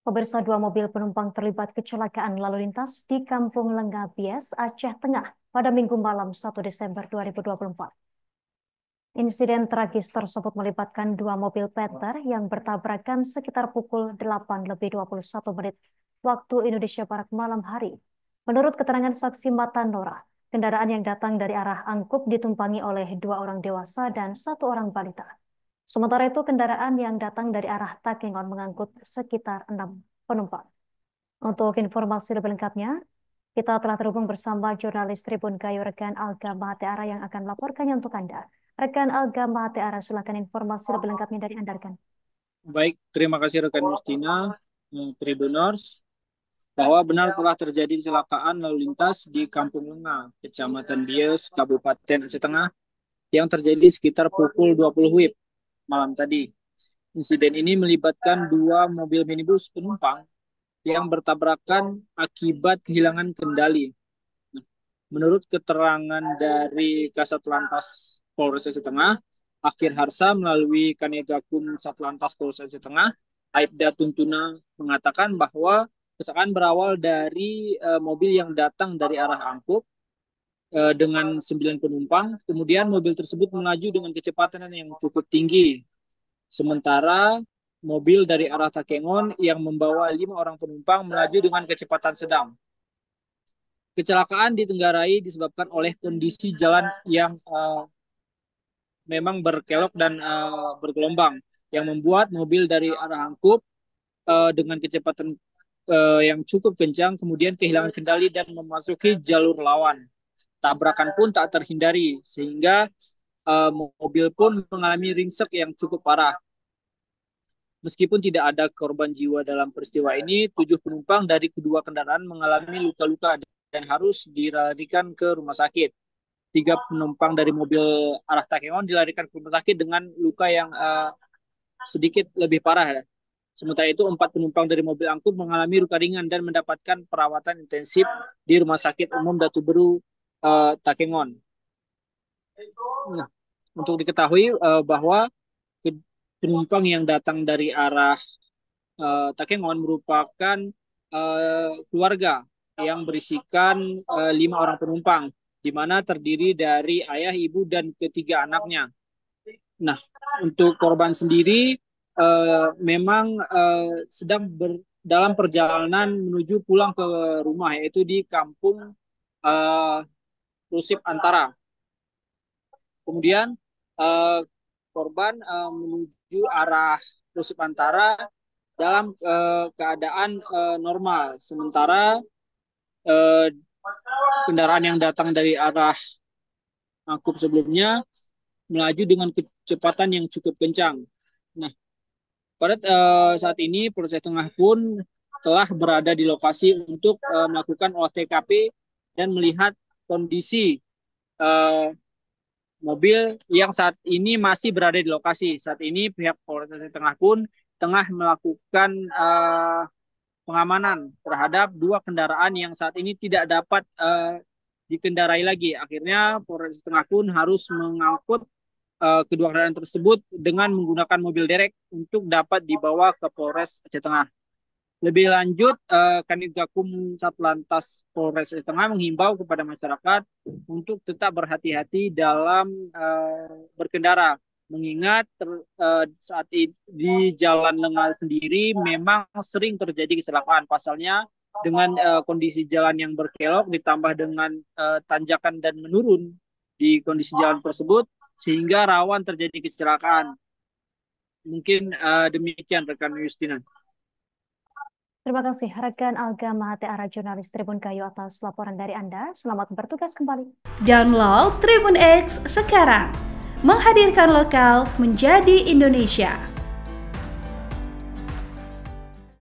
Pemirsa, dua mobil penumpang terlibat kecelakaan lalu lintas di Kampung Lenga, Aceh Tengah pada Minggu malam 1 Desember 2024. Insiden tragis tersebut melibatkan dua mobil Panther yang bertabrakan sekitar pukul 8:21 waktu Indonesia Barat malam hari. Menurut keterangan saksi mata Nora, kendaraan yang datang dari arah Angkup ditumpangi oleh dua orang dewasa dan satu orang balita. Sementara itu, kendaraan yang datang dari arah Takengon mengangkut sekitar 6 penumpang. Untuk informasi lebih lengkapnya, kita telah terhubung bersama jurnalis Tribun Gayo rekan Alga Mahateara yang akan melaporkannya untuk Anda. Rekan Alga Mahateara, silakan informasi lebih lengkapnya dari Anda, rekan. Baik, terima kasih rekan Mustina, Tribuners, bahwa benar telah terjadi kecelakaan lalu lintas di Kampung Lenga, Kecamatan Bias, Kabupaten Aceh Tengah, yang terjadi sekitar pukul 20 WIB. Malam tadi. Insiden ini melibatkan dua mobil minibus penumpang yang bertabrakan akibat kehilangan kendali. Menurut keterangan dari Kasat Lantas Polres Aceh Tengah, Akhyar Harsa melalui Kanegakun Satlantas Polres Aceh Tengah, Aibda Tuntuna mengatakan bahwa kecelakaan berawal dari mobil yang datang dari arah Angkup dengan 9 penumpang, kemudian mobil tersebut melaju dengan kecepatan yang cukup tinggi. Sementara mobil dari arah Takengon yang membawa 5 orang penumpang melaju dengan kecepatan sedang. Kecelakaan ditenggarai disebabkan oleh kondisi jalan yang memang berkelok dan bergelombang, yang membuat mobil dari arah Angkup dengan kecepatan yang cukup kencang, kemudian kehilangan kendali dan memasuki jalur lawan. Tabrakan pun tak terhindari, sehingga mobil pun mengalami ringsek yang cukup parah. Meskipun tidak ada korban jiwa dalam peristiwa ini, 7 penumpang dari kedua kendaraan mengalami luka-luka dan harus dilarikan ke rumah sakit. 3 penumpang dari mobil arah Takengon dilarikan ke rumah sakit dengan luka yang sedikit lebih parah. Sementara itu, 4 penumpang dari mobil angkut mengalami luka ringan dan mendapatkan perawatan intensif di Rumah Sakit Umum Datu Beru, Takengon. Nah, untuk diketahui bahwa penumpang yang datang dari arah Takengon merupakan keluarga yang berisikan 5 orang penumpang, di mana terdiri dari ayah, ibu, dan ketiga anaknya. Nah, untuk korban sendiri memang sedang dalam perjalanan menuju pulang ke rumah, yaitu di Kampung Rusip Antara. Kemudian korban menuju arah Rusip Antara dalam keadaan normal. Sementara kendaraan yang datang dari arah Angkup sebelumnya melaju dengan kecepatan yang cukup kencang. Nah, pada saat ini Polres Aceh Tengah pun telah berada di lokasi untuk melakukan olah TKP dan melihat kondisi mobil yang saat ini masih berada di lokasi. Saat ini pihak Polres Aceh Tengah pun tengah melakukan pengamanan terhadap 2 kendaraan yang saat ini tidak dapat dikendarai lagi. Akhirnya Polres Aceh Tengah pun harus mengangkut kedua kendaraan tersebut dengan menggunakan mobil derek untuk dapat dibawa ke Polres Aceh Tengah. Lebih lanjut, Kanit Gakum Satlantas Polres Aceh Tengah menghimbau kepada masyarakat untuk tetap berhati-hati dalam berkendara, mengingat saat di Jalan Lenga sendiri memang sering terjadi kecelakaan. Pasalnya, dengan kondisi jalan yang berkelok ditambah dengan tanjakan dan menurun di kondisi jalan tersebut, sehingga rawan terjadi kecelakaan. Mungkin demikian rekan Justina. Terima kasih rekan Alga Mahateara, jurnalis Tribun Gayo atas laporan dari Anda. Selamat bertugas kembali. Download Tribun X sekarang. Menghadirkan lokal menjadi Indonesia.